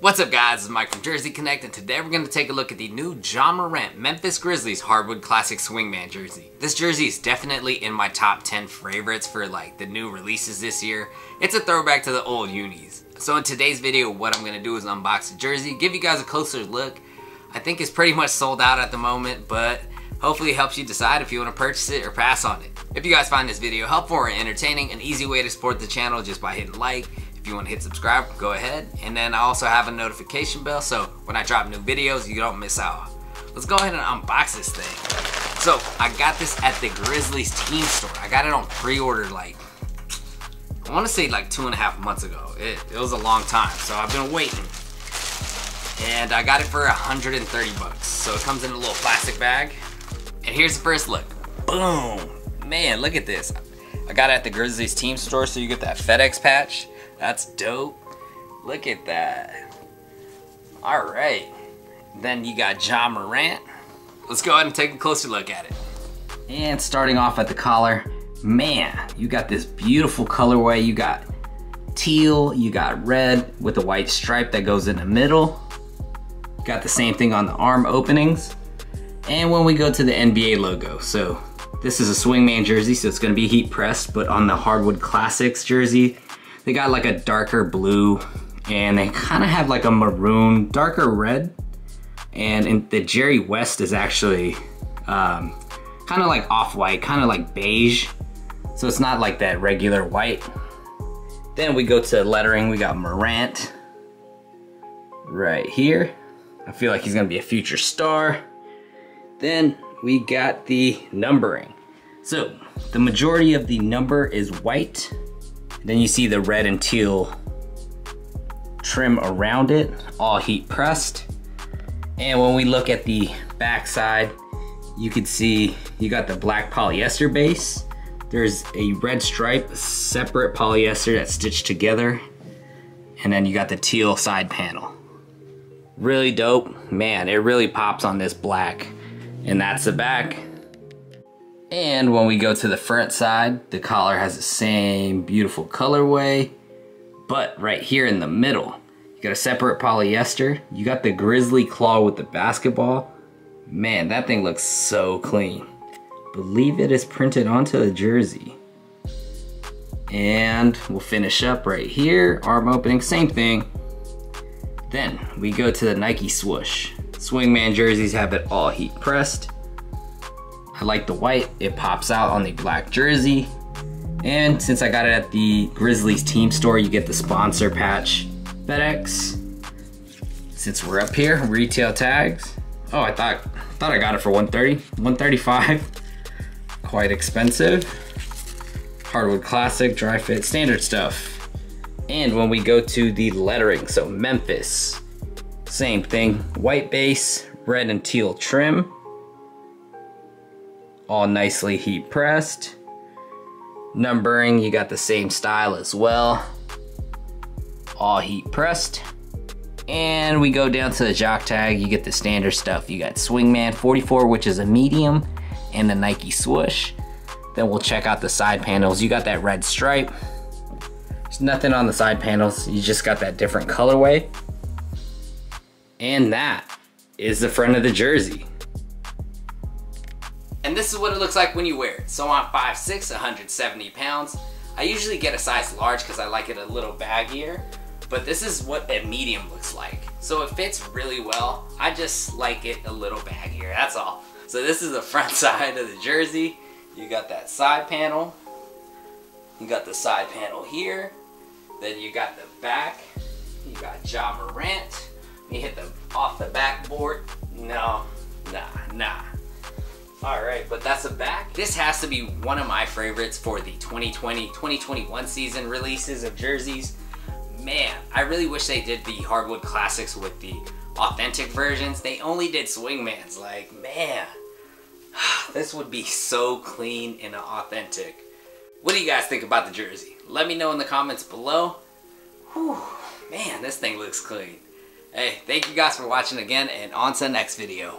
What's up guys, it's Mike from Jersey Connect, and today we're going to take a look at the new Ja Morant Memphis Grizzlies Hardwood Classic Swingman jersey. This jersey is definitely in my top 10 favorites for like the new releases this year. It's a throwback to the old unis. So in today's video, what I'm going to do is unbox the jersey, give you guys a closer look. I think it's pretty much sold out at the moment, but hopefully it helps you decide if you want to purchase it or pass on it. If you guys find this video helpful or entertaining, an easy way to support the channel just by hitting like. If you want to hit subscribe, go ahead, and then I also have a notification bell so when I drop new videos you don't miss out. Let's go ahead and unbox this thing. So I got this at the Grizzlies team store. I got it on pre-order like I want to say like 2.5 months ago. It was a long time, so I've been waiting, and I got it for $130. So it comes in a little plastic bag, and here's the first look. Boom, man, look at this. I got it at the Grizzlies team store, so you get that FedEx patch. That's dope. Look at that. All right. Then you got Ja Morant. Let's go ahead and take a closer look at it. And starting off at the collar, man, you got this beautiful colorway. You got teal, you got red with a white stripe that goes in the middle. You got the same thing on the arm openings. And when we go to the NBA logo, so this is a Swingman jersey, so it's gonna be heat pressed, but on the Hardwood Classics jersey, they got like a darker blue, and they kind of have like a maroon, darker red. And the Jerry West is actually kind of like off-white, kind of like beige. So it's not like that regular white. Then we go to lettering, we got Morant right here. I feel like he's gonna be a future star. Then we got the numbering. So the majority of the number is white. Then you see the red and teal trim around it, all heat pressed. And when we look at the back side, you can see you got the black polyester base. There's a red stripe, separate polyester that's stitched together. And then you got the teal side panel. Really dope. Man, it really pops on this black. And that's the back. And when we go to the front side, the collar has the same beautiful colorway, but right here in the middle, you got a separate polyester. You got the grizzly claw with the basketball. Man, that thing looks so clean. I believe it is printed onto the jersey. And we'll finish up right here. Arm opening, same thing. Then we go to the Nike swoosh. Swingman jerseys have it all heat pressed. I like the white, it pops out on the black jersey. And since I got it at the Grizzlies team store, you get the sponsor patch, FedEx. Since we're up here, retail tags. Oh, I thought I got it for $130, $135. Quite expensive. Hardwood Classic, dry fit, standard stuff. And when we go to the lettering, so Memphis, same thing, white base, red and teal trim. All nicely heat pressed. Numbering, you got the same style as well. All heat pressed. And we go down to the jock tag, you get the standard stuff. You got Swingman 44, which is a medium, and the Nike swoosh. Then we'll check out the side panels. You got that red stripe. There's nothing on the side panels. You just got that different colorway. And that is the front of the jersey. And this is what it looks like when you wear it. So I'm 5'6", 170 pounds. I usually get a size large because I like it a little baggier, but this is what a medium looks like. So it fits really well. I just like it a little baggier, that's all. So this is the front side of the jersey. You got that side panel. You got the side panel here. Then you got the back. You got Ja Morant. You hit the off the backboard. No, nah. All right, but that's the back. This has to be one of my favorites for the 2020-2021 season releases of jerseys. Man, I really wish they did the Hardwood Classics with the authentic versions. They only did Swingmans. Like, man, this would be so clean and authentic. What do you guys think about the jersey? Let me know in the comments below. Whew, man, this thing looks clean. Hey, thank you guys for watching again, and on to the next video.